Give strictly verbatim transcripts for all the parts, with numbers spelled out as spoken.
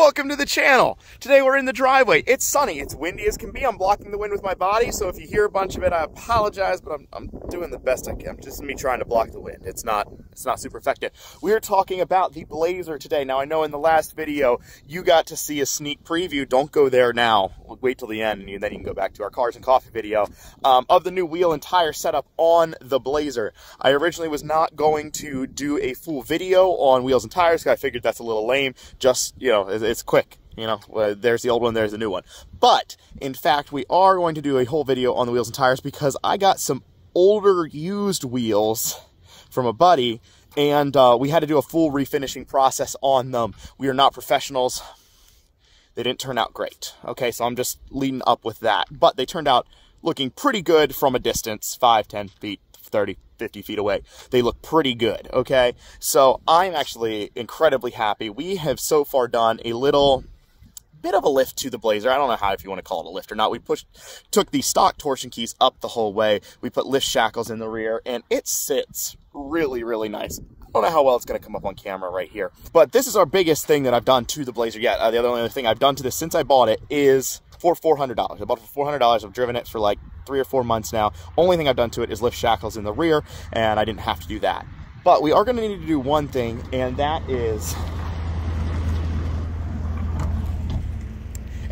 Welcome to the channel. Today we're in the driveway. It's sunny, it's windy as can be. I'm blocking the wind with my body, so if you hear a bunch of it, I apologize, but I'm, I'm doing the best I can. Just me trying to block the wind. It's not, it's not super effective. We're talking about the Blazer today. Now I know in the last video, you got to see a sneak preview. Don't go there now. We'll wait till the end, and then you can go back to our cars and coffee video um, of the new wheel and tire setup on the Blazer. I originally was not going to do a full video on wheels and tires, because I figured that's a little lame. Just, you know, it's quick. You know, there's the old one, there's the new one. But, in fact, we are going to do a whole video on the wheels and tires, because I got some older used wheels from a buddy, and uh, we had to do a full refinishing process on them. We are not professionals. They didn't turn out great. Okay, so I'm just leading up with that. But they turned out looking pretty good from a distance, five, ten feet, thirty, fifty feet away. They look pretty good, okay? So I'm actually incredibly happy. We have so far done a little bit of a lift to the Blazer. I don't know how, if you want to call it a lift or not. We pushed, took the stock torsion keys up the whole way. We put lift shackles in the rear, and it sits really, really nice. I don't know how well it's going to come up on camera right here, but this is our biggest thing that I've done to the Blazer yet. Uh, the other only thing I've done to this since I bought it is for four hundred dollars. I bought it for four hundred dollars. I've driven it for like three or four months now. Only thing I've done to it is lift shackles in the rear, and I didn't have to do that. But we are going to need to do one thing, and that is...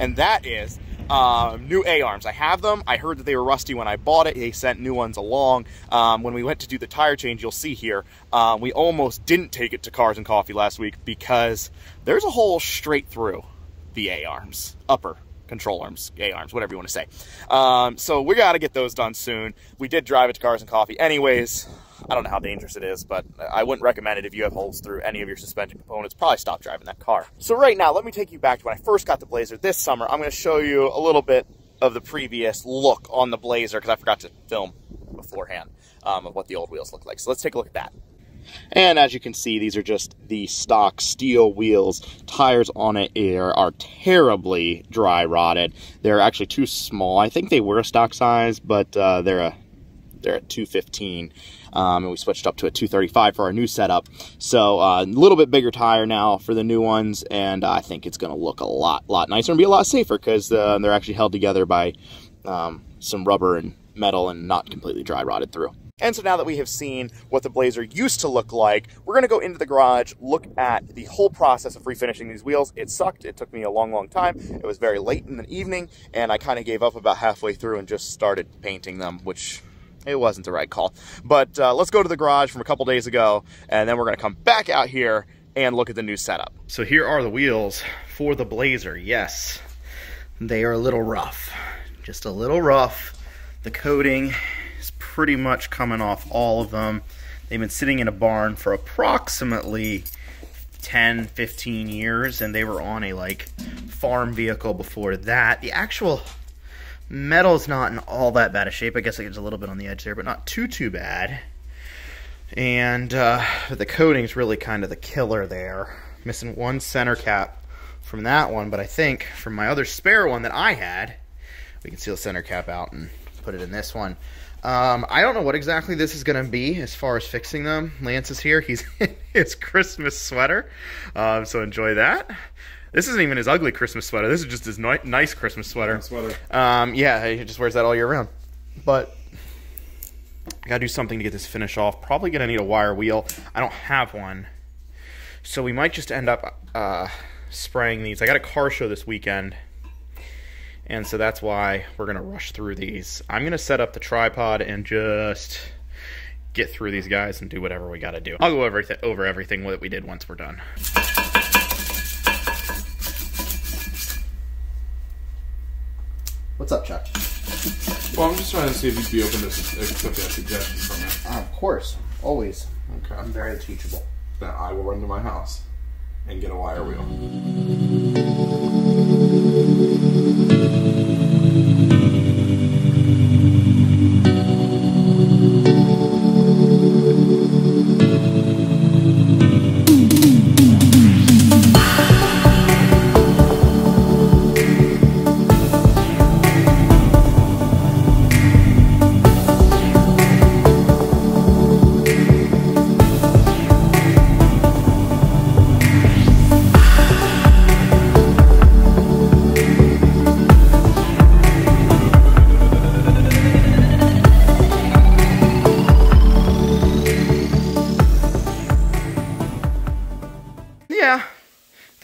And that is um, new A-arms. I have them. I heard that they were rusty when I bought it. They sent new ones along. Um, when we went to do the tire change, you'll see here, um, we almost didn't take it to Cars and Coffee last week because there's a hole straight through the A-arms, upper control arms, A-arms, whatever you want to say. Um, so we got to get those done soon. We did drive it to Cars and Coffee anyways. I don't know how dangerous it is, but I wouldn't recommend it if you have holes through any of your suspension components. Probably stop driving that car. So right now, let me take you back to when I first got the Blazer this summer. I'm going to show you a little bit of the previous look on the Blazer, because I forgot to film beforehand um, of what the old wheels look like. So let's take a look at that. And as you can see, these are just the stock steel wheels. Tires on it are, are terribly dry rotted. They're actually too small. I think they were a stock size, but uh, they're a... They're at two fifteen, um, and we switched up to a two thirty-five for our new setup. So uh, a little bit bigger tire now for the new ones, and I think it's going to look a lot, lot nicer and be a lot safer, because uh, they're actually held together by um, some rubber and metal and not completely dry rotted through. And so now that we have seen what the Blazer used to look like, we're going to go into the garage, look at the whole process of refinishing these wheels. It sucked. It took me a long, long time. It was very late in the evening, and I kind of gave up about halfway through and just started painting them, which... It wasn't the right call. But uh, let's go to the garage from a couple days ago, and then we're going to come back out here and look at the new setup. So here are the wheels for the Blazer. Yes, they are a little rough. Just a little rough. The coating is pretty much coming off all of them. They've been sitting in a barn for approximately ten, fifteen years, and they were on a like farm vehicle before that. The actual... metal's not in all that bad a shape. I guess it gets a little bit on the edge there, but not too, too bad. And uh, the coating's really kind of the killer there. Missing one center cap from that one, but I think from my other spare one that I had, we can seal the center cap out and put it in this one. Um, I don't know what exactly this is going to be as far as fixing them. Lance is here. He's in his Christmas sweater, um, so enjoy that. This isn't even his ugly Christmas sweater. This is just his ni nice Christmas sweater. sweater. Um, yeah, he just wears that all year round. But I gotta do something to get this finish off. Probably gonna need a wire wheel. I don't have one, so we might just end up uh, spraying these. I got a car show this weekend, and so that's why we're gonna rush through these. I'm gonna set up the tripod and just get through these guys and do whatever we gotta do. I'll go over, th over everything that we did once we're done. What's up, Chuck? Well, I'm just trying to see if you'd be open to accept that suggestion from me. Uh, of course, always. Okay. I'm very teachable. Then I will run to my house and get a wire wheel.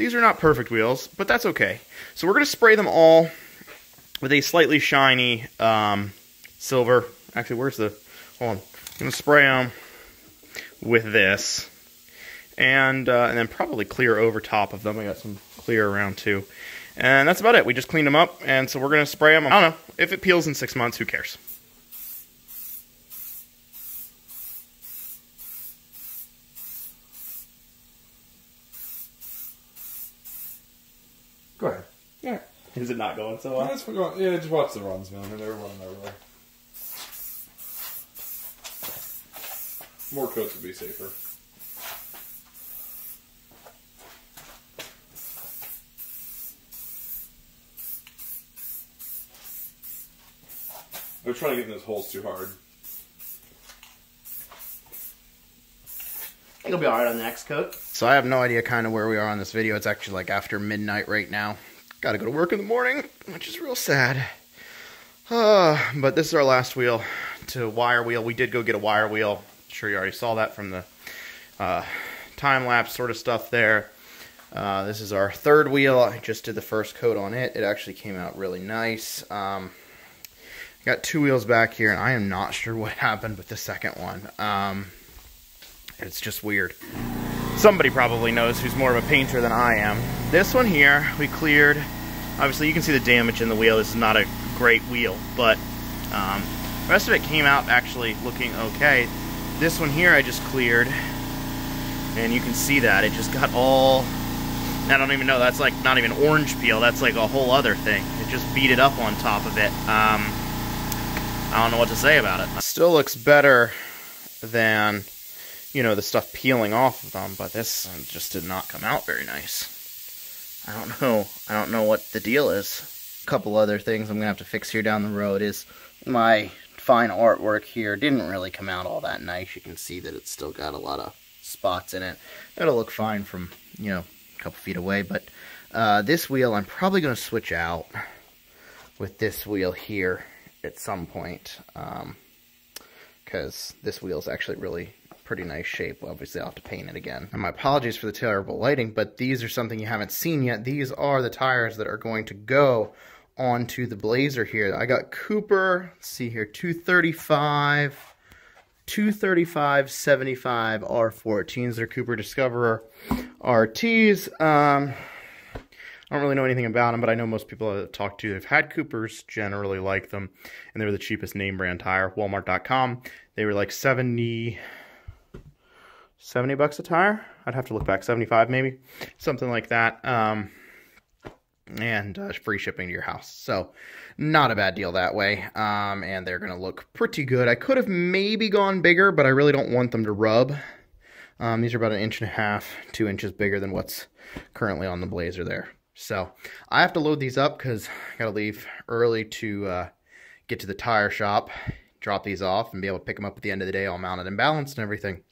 These are not perfect wheels, but that's okay. So we're going to spray them all with a slightly shiny um, silver. Actually, where's the... Hold on. I'm going to spray them with this. And, uh, and then probably clear over top of them. I got some clear around too. And that's about it. We just cleaned them up, and so we're going to spray them. I don't know. If it peels in six months, who cares? Go ahead. Yeah. Is it not going so well? Yeah, going. Yeah, just watch the runs, man. They're running everywhere. More coats would be safer. They're trying to get in those holes too hard. It'll be alright on the next coat. So I have no idea kind of where we are on this video. It's actually like after midnight right now. Gotta go to work in the morning, which is real sad. Uh, but this is our last wheel to wire wheel. We did go get a wire wheel. I'm sure you already saw that from the uh, time-lapse sort of stuff there. Uh, this is our third wheel. I just did the first coat on it. It actually came out really nice. Um... Got two wheels back here, and I am not sure what happened with the second one. Um, it's just weird. Somebody probably knows who's more of a painter than I am. This one here, we cleared. Obviously, you can see the damage in the wheel. This is not a great wheel, but um, the rest of it came out actually looking okay. This one here I just cleared, and you can see that. It just got all... I don't even know. That's like not even orange peel. That's like a whole other thing. It just beat it up on top of it. Um... I don't know what to say about it. Still looks better than, you know, the stuff peeling off of them, but this just did not come out very nice. I don't know. I don't know what the deal is. A couple other things I'm going to have to fix here down the road is my fine artwork here didn't really come out all that nice. You can see that it's still got a lot of spots in it. It'll look fine from, you know, a couple feet away, but uh, this wheel I'm probably going to switch out with this wheel here at some point, um, because this wheel's actually really pretty nice shape. Obviously, I'll have to paint it again. And my apologies for the terrible lighting, but these are something you haven't seen yet. These are the tires that are going to go onto the Blazer here. I got Cooper, let's see here, two thirty-five, two thirty-five, seventy-five R fourteens. They're Cooper Discoverer R Ts. Um, I don't really know anything about them, but I know most people I've talked to have had Coopers, generally like them, and they were the cheapest name brand tire, walmart dot com. They were like seventy, seventy bucks a tire. I'd have to look back, seventy-five maybe, something like that, um, and uh, free shipping to your house. So not a bad deal that way, um, and they're going to look pretty good. I could have maybe gone bigger, but I really don't want them to rub. Um, these are about an inch and a half, two inches bigger than what's currently on the Blazer there. So I have to load these up because I got to leave early to uh, get to the tire shop, drop these off, and be able to pick them up at the end of the day all mounted and balanced and everything.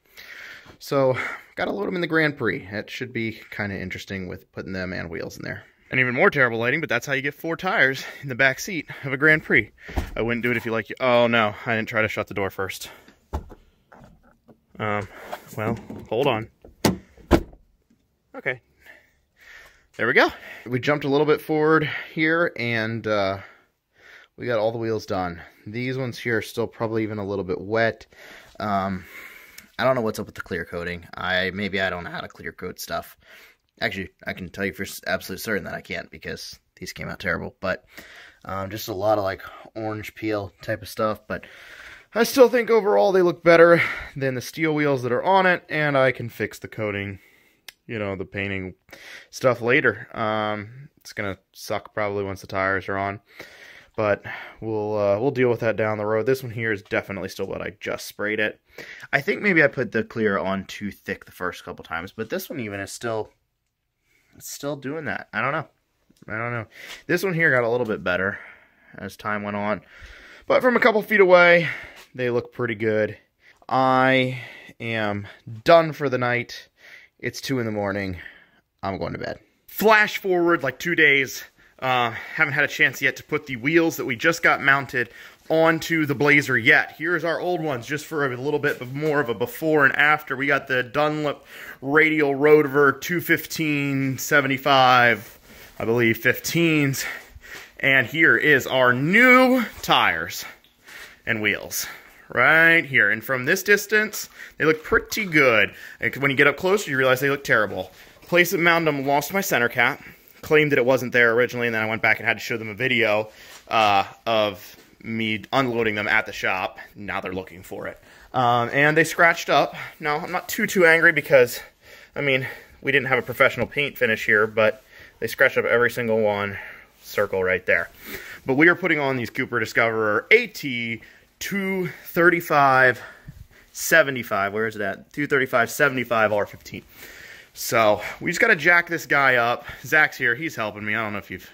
So got to load them in the Grand Prix. It should be kind of interesting with putting them and wheels in there. And even more terrible lighting, but that's how you get four tires in the back seat of a Grand Prix. I wouldn't do it if you like you. Oh, no, I didn't try to shut the door first. Um, well, hold on. Okay. There we go. We jumped a little bit forward here, and uh, we got all the wheels done. These ones here are still probably even a little bit wet. Um, I don't know what's up with the clear coating. I maybe I don't know how to clear coat stuff. Actually, I can tell you for absolute certain that I can't because these came out terrible. But um, just a lot of like orange peel type of stuff. But I still think overall they look better than the steel wheels that are on it, and I can fix the coating. You know, the painting stuff later. Um, it's gonna suck probably once the tires are on, but we'll uh, we'll deal with that down the road. This one here is definitely still wet. I just sprayed it. I think maybe I put the clear on too thick the first couple times, but this one even is still it's still doing that. I don't know. I don't know. This one here got a little bit better as time went on, but from a couple feet away, they look pretty good. I am done for the night. It's two in the morning. I'm going to bed. Flash forward like two days Uh, haven't had a chance yet to put the wheels that we just got mounted onto the Blazer yet. Here's our old ones, just for a little bit more of a before and after. We got the Dunlop radial roadver two fifteen seventy-five, I believe, fifteens. And here is our new tires and wheels right here. And from this distance, they look pretty good. And when you get up closer, you realize they look terrible. Place that mounted them lost my center cap. Claimed that it wasn't there originally, and then I went back and had to show them a video uh, of me unloading them at the shop. Now they're looking for it. Um, and they scratched up. Now, I'm not too, too angry because, I mean, we didn't have a professional paint finish here, but they scratched up every single one, circle right there. But we are putting on these Cooper Discoverer AT two thirty-five seventy-five. Where is it at? two thirty-five seventy-five R fifteen. So we just got to jack this guy up. Zach's here. He's helping me. I don't know if you've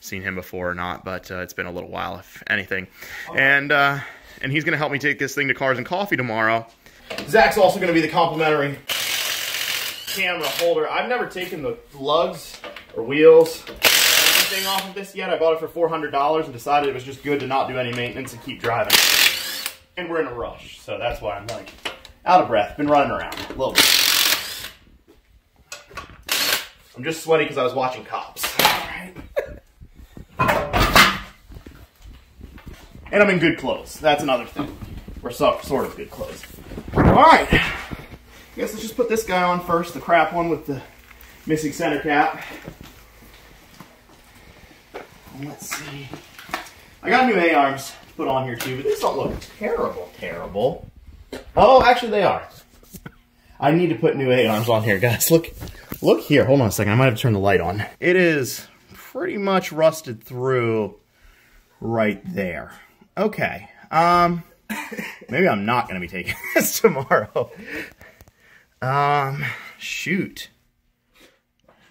seen him before or not, but uh, it's been a little while, if anything. And uh, and he's going to help me take this thing to Cars and Coffee tomorrow. Zach's also going to be the complimentary camera holder. I've never taken the lugs or wheels or anything off of this yet. I bought it for four hundred dollars and decided it was just good to not do any maintenance and keep driving. And we're in a rush, so that's why I'm like out of breath. Been running around a little bit. I'm just sweaty because I was watching Cops. Right. And I'm in good clothes. That's another thing. We're so, sort of good clothes. Alright. I guess let's just put this guy on first. The crap one with the missing center cap. And let's see. I got new A-arms to put on here too, but these don't look terrible, terrible. Oh, actually they are. I need to put new A-arms on here, guys. Look. Look here, hold on a second, I might have turned the light on. It is pretty much rusted through right there. Okay, um, maybe I'm not gonna be taking this tomorrow. Um, shoot,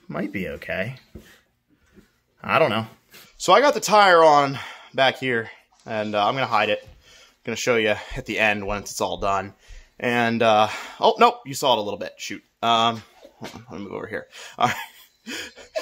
might be okay. I don't know. So I got the tire on back here, and uh, I'm gonna hide it. I'm gonna show you at the end once it's all done. And, uh, oh, nope, you saw it a little bit, shoot. Um. I'm gonna move over here. All right.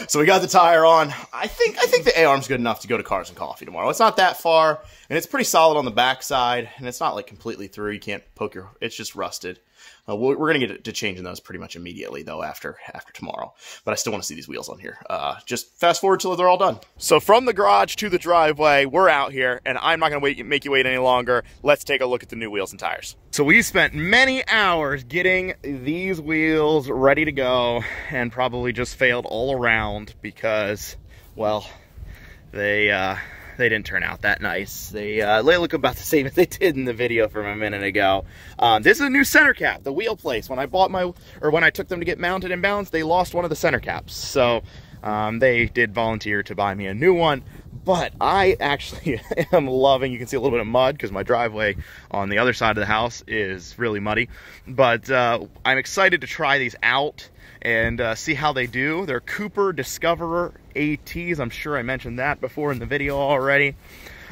So we got the tire on. I think I think the A-arm's good enough to go to Cars and Coffee tomorrow. It's not that far, and it's pretty solid on the backside, and it's not like completely through. You can't poke your. It's just rusted. Uh, we're, we're gonna get to changing those pretty much immediately though after after tomorrow. But I still want to see these wheels on here. Uh, just fast forward till they're all done. So from the garage to the driveway, we're out here, and I'm not gonna wait make you wait any longer. Let's take a look at the new wheels and tires. So we spent many hours getting these wheels ready to go and probably just failed all around because, well, they uh, they didn't turn out that nice. They, uh, they look about the same as they did in the video from a minute ago. Um, this is a new center cap, the wheel place. When I bought my, or when I took them to get mounted and balanced, they lost one of the center caps. So um, they did volunteer to buy me a new one. But I actually am loving, you can see a little bit of mud because my driveway on the other side of the house is really muddy. But uh, I'm excited to try these out and uh, see how they do. They're Cooper Discoverer A Ts. I'm sure I mentioned that before in the video already.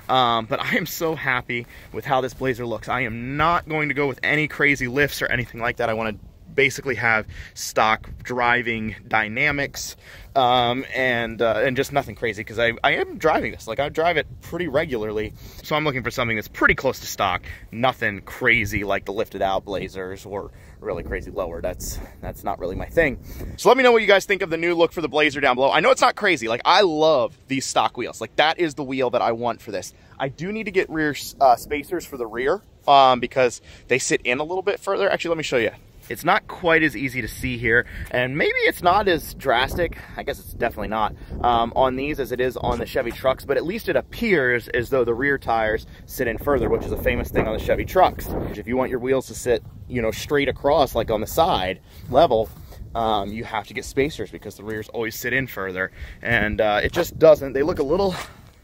Um, but I am so happy with how this Blazer looks. I am not going to go with any crazy lifts or anything like that. I want to basically have stock driving dynamics um, and uh, and just nothing crazy because I, I am driving this. Like, I drive it pretty regularly. So I'm looking for something that's pretty close to stock. Nothing crazy like the lifted out Blazers or really crazy lower. That's that's not really my thing. So let me know what you guys think of the new look for the Blazer down below. I know it's not crazy. Like, I love these stock wheels. Like, that is the wheel that I want for this. I do need to get rear uh, spacers for the rear um, because they sit in a little bit further. Actually, let me show you. It's not quite as easy to see here, and maybe it's not as drastic, I guess it's definitely not, um, on these as it is on the Chevy trucks, but at least it appears as though the rear tires sit in further, which is a famous thing on the Chevy trucks. If you want your wheels to sit, you know, straight across, like on the side level, um, you have to get spacers because the rears always sit in further, and uh, it just doesn't. They look a little,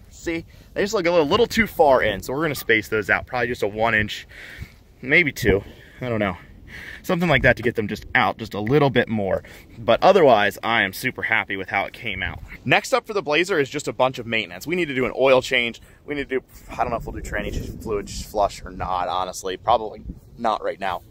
see, they just look a little, little too far in, so we're going to space those out, probably just a one inch, maybe two, I don't know. Something like that to get them just out just a little bit more. But otherwise, I am super happy with how it came out. Next up for the Blazer is just a bunch of maintenance. We need to do an oil change. We need to do, I don't know if we'll do tranny fluid flush or not, honestly. Probably not right now.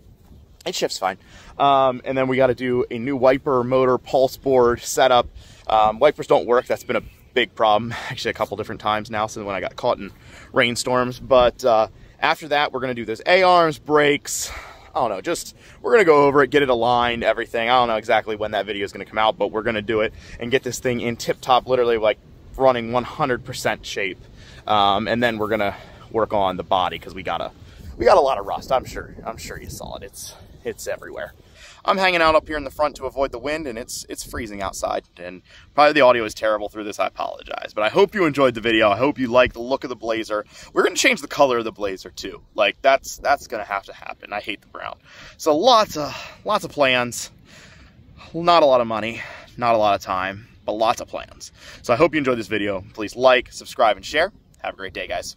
It shifts fine. Um, and then we got to do a new wiper motor pulse board setup. Um, wipers don't work. That's been a big problem, actually a couple different times now since when I got caught in rainstorms. But uh, after that, we're going to do those A-arms, brakes, I don't know, just, we're going to go over it, get it aligned, everything. I don't know exactly when that video is going to come out, but we're going to do it and get this thing in tip-top, literally like running one hundred percent shape. Um, and then we're going to work on the body because we got a, we got a lot of rust. I'm sure, I'm sure you saw it. It's, it's everywhere. I'm hanging out up here in the front to avoid the wind, and it's, it's freezing outside, and probably the audio is terrible through this. I apologize, but I hope you enjoyed the video. I hope you like the look of the Blazer. We're going to change the color of the Blazer too. Like that's, that's going to have to happen. I hate the brown. So lots of, lots of plans, not a lot of money, not a lot of time, but lots of plans. So I hope you enjoyed this video. Please like, subscribe, and share. Have a great day, guys.